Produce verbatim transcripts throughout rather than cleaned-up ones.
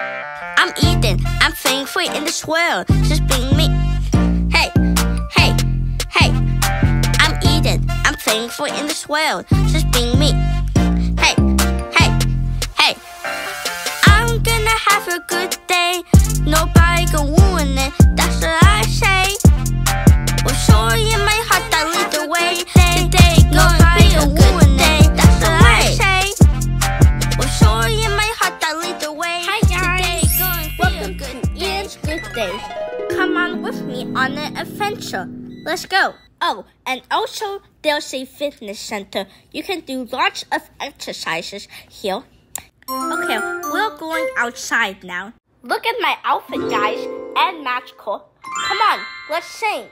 I'm Eden, I'm playing free in this world, just being me. Hey, hey, hey. I'm Eden, I'm playing free in this world, just being me. Hey, hey, hey. I'm gonna have a good day, nobody can ruin it, that's what I say. Well, sure in my heart I lead the way. Today, nobody can ruin it, that's what I say. Well, sure in my heart I lead the way. Come on with me on an adventure. Let's go. Oh, and also there's a fitness center. You can do lots of exercises here. Okay, we're going outside now. Look at my outfit, guys, and Magical. Come on, let's sing.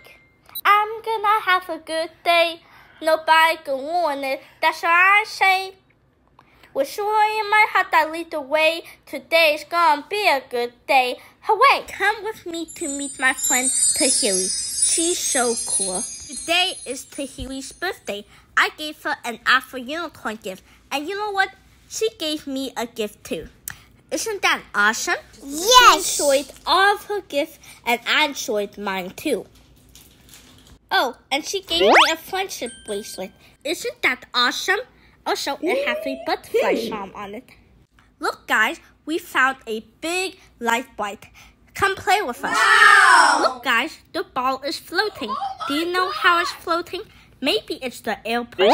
I'm gonna have a good day. Nobody can ruin it. That's what I say. With joy in my heart I lead the way. Today's gonna be a good day. Hooray! Come with me to meet my friend Tahiri. She's so cool. Today is Tahiri's birthday. I gave her an Afro Unicorn gift. And you know what? She gave me a gift too. Isn't that awesome? Yes! She enjoyed all of her gifts and I enjoyed mine too. Oh, and she gave me a friendship bracelet. Isn't that awesome? Also, it has a butterfly charm on it. Look, guys, we found a big light bright. Come play with us. Wow. Look, guys, the ball is floating. Oh Do you know God. how it's floating? Maybe it's the air pressure.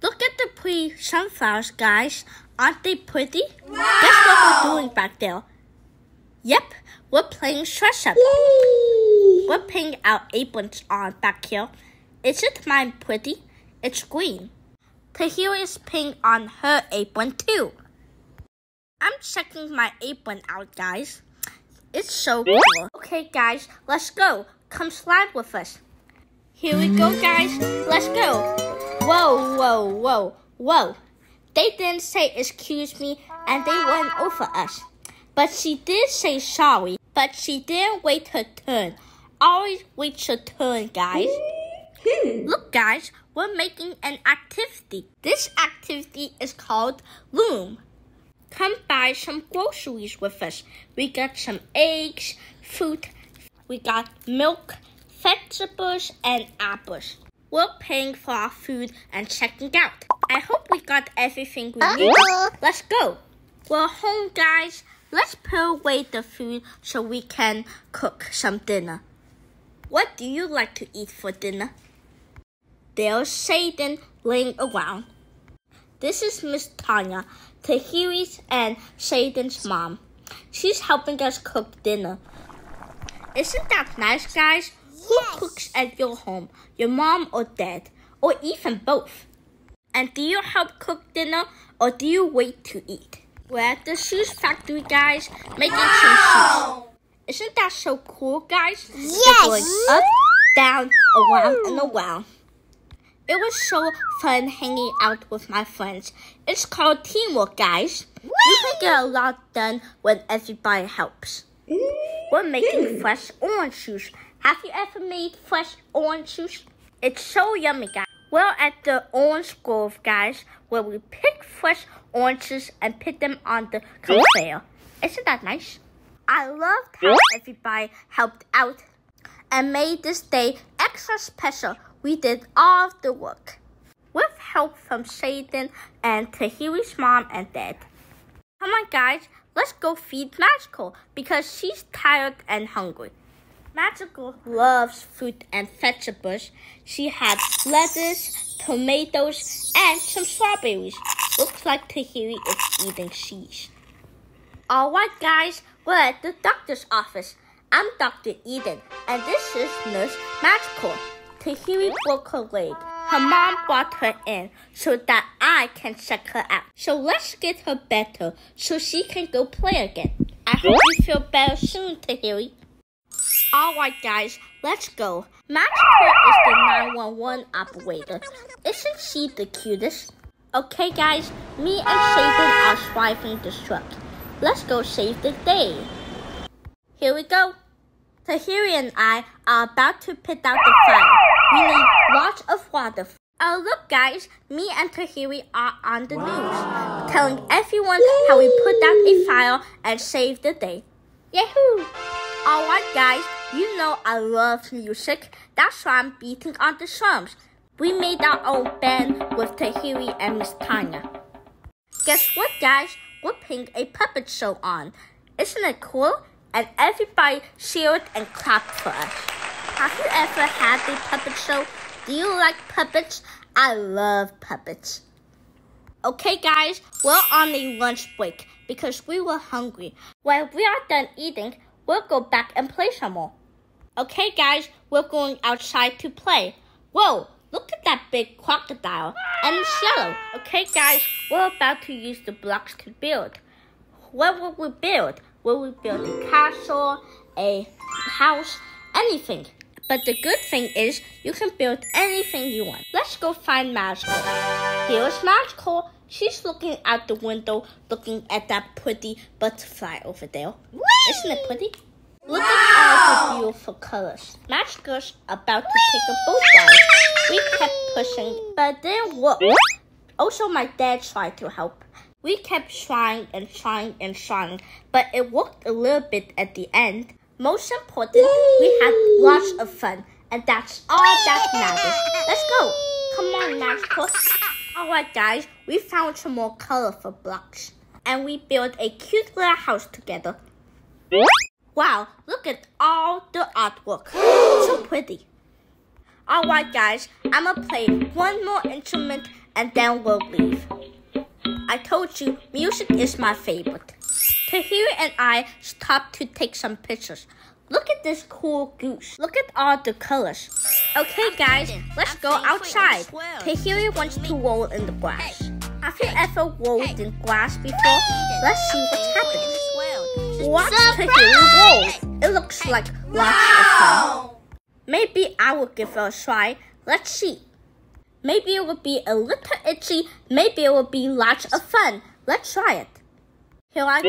Look at the pretty sunflowers, guys. Aren't they pretty? Wow. That's what we're doing back there. Yep, we're playing dress up. Yay. We're putting our aprons on back here. Isn't mine pretty? It's green. Tahiri is putting on her apron too. I'm checking my apron out, guys. It's so cool. Okay, guys, let's go. Come slide with us. Here we go, guys. Let's go. Whoa, whoa, whoa, whoa. They didn't say excuse me, and they went over us. But she did say sorry, but she didn't wait her turn. Always wait your turn, guys. Look, guys, we're making an activity. This activity is called Loom. Come buy some groceries with us. We got some eggs, fruit, we got milk, vegetables, and apples. We're paying for our food and checking out. I hope we got everything we need. Let's go. We're home, guys. Let's put away the food so we can cook some dinner. What do you like to eat for dinner? There's Shaden laying around. This is Miss Tanya, Tahiri's and Shaden's mom. She's helping us cook dinner. Isn't that nice, guys? Yes. Who cooks at your home? Your mom or dad? Or even both? And do you help cook dinner or do you wait to eat? We're at the shoes factory, guys, making wow. some shoes. Isn't that so cool, guys? Yes! They're going up, down, around, and around. It was so fun hanging out with my friends. It's called teamwork, guys. Whee! You can get a lot done when everybody helps. We're making fresh orange juice. Have you ever made fresh orange juice? It's so yummy, guys. We're at the orange grove, guys, where we pick fresh oranges and put them on the conveyor. Isn't that nice? I loved how everybody helped out and made this day extra special. We did all of the work with help from Shaden and Tahiri's mom and dad. Come on, guys, let's go feed Magical because she's tired and hungry. Magical loves fruit and vegetables. She had lettuce, tomatoes, and some strawberries. Looks like Tahiri is eating cheese. All right, guys, we're at the doctor's office. I'm Doctor Eden, and this is Nurse Magical. Tahiri broke her leg. Her mom brought her in so that I can check her out. So let's get her better so she can go play again. I hope you feel better soon, Tahiri. All right, guys, let's go. Magical is the nine one one operator. Isn't she the cutest? Okay, guys, me and Shaden are driving this truck. Let's go save the day. Here we go. Tahiri and I are about to put out the fire. We need lots of water. Oh, look, guys, me and Tahiri are on the wow. news, telling everyone Yay. How we put down a file and saved the day. Yahoo! Alright, guys, you know I love music. That's why I'm beating on the drums. We made our own band with Tahiri and Miss Tanya. Guess what, guys? We're putting a puppet show on. Isn't it cool? And everybody cheered and clapped for us. Have you ever had a puppet show? Do you like puppets? I love puppets. Okay, guys, we're on a lunch break because we were hungry. When we are done eating, we'll go back and play some more. Okay, guys, we're going outside to play. Whoa, look at that big crocodile, and it's yellow. Okay, guys, we're about to use the blocks to build. What will we build? Will we build a castle, a house, anything? But the good thing is, you can build anything you want. Let's go find Magical. Here's Magical. She's looking out the window, looking at that pretty butterfly over there. Whee! Isn't it pretty? Look wow. at all the beautiful colors. Magical's about to Whee! Take a boat ride. We kept pushing, but it didn't work. Also, my dad tried to help. We kept trying and trying and trying, but it worked a little bit at the end. Most important, we had lots of fun, and that's all that matters. Let's go. Come on, Magical. Alright, guys, we found some more colorful blocks, and we built a cute little house together. Wow, look at all the artwork. So pretty. Alright, guys, I'm gonna play one more instrument, and then we'll leave. I told you, music is my favorite. Tahiri and I stopped to take some pictures. Look at this cool goose. Look at all the colors. Okay, guys, let's go outside. Tahiri wants to roll in the grass. Have you ever rolled in grass before? Let's see what happens. Watch Tahiri roll. It looks like lots of fun. Maybe I will give it a try. Let's see. Maybe it will be a little itchy. Maybe it will be lots of fun. Let's try it. Here I go.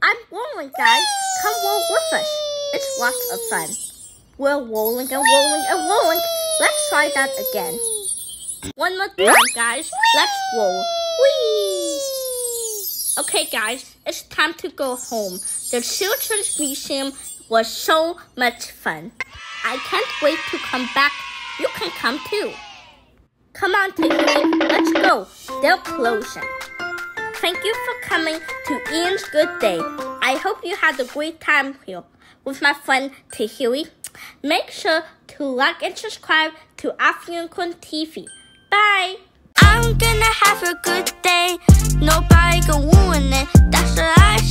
I'm rolling, guys. Come roll with us. It's lots of fun. We're rolling and rolling and rolling. Let's try that again. One more time, guys. Let's roll. Whee! Okay, guys. It's time to go home. The Children's Museum was so much fun. I can't wait to come back. You can come too. Come on, Tahiri. Let's go. They're closing. Thank you for coming to Ian's Good Day. I hope you had a great time here with my friend Tahiri. Make sure to like and subscribe to Afro Unicorn T V. Bye! I'm gonna have a good day. Nobody can ruin it. That's what I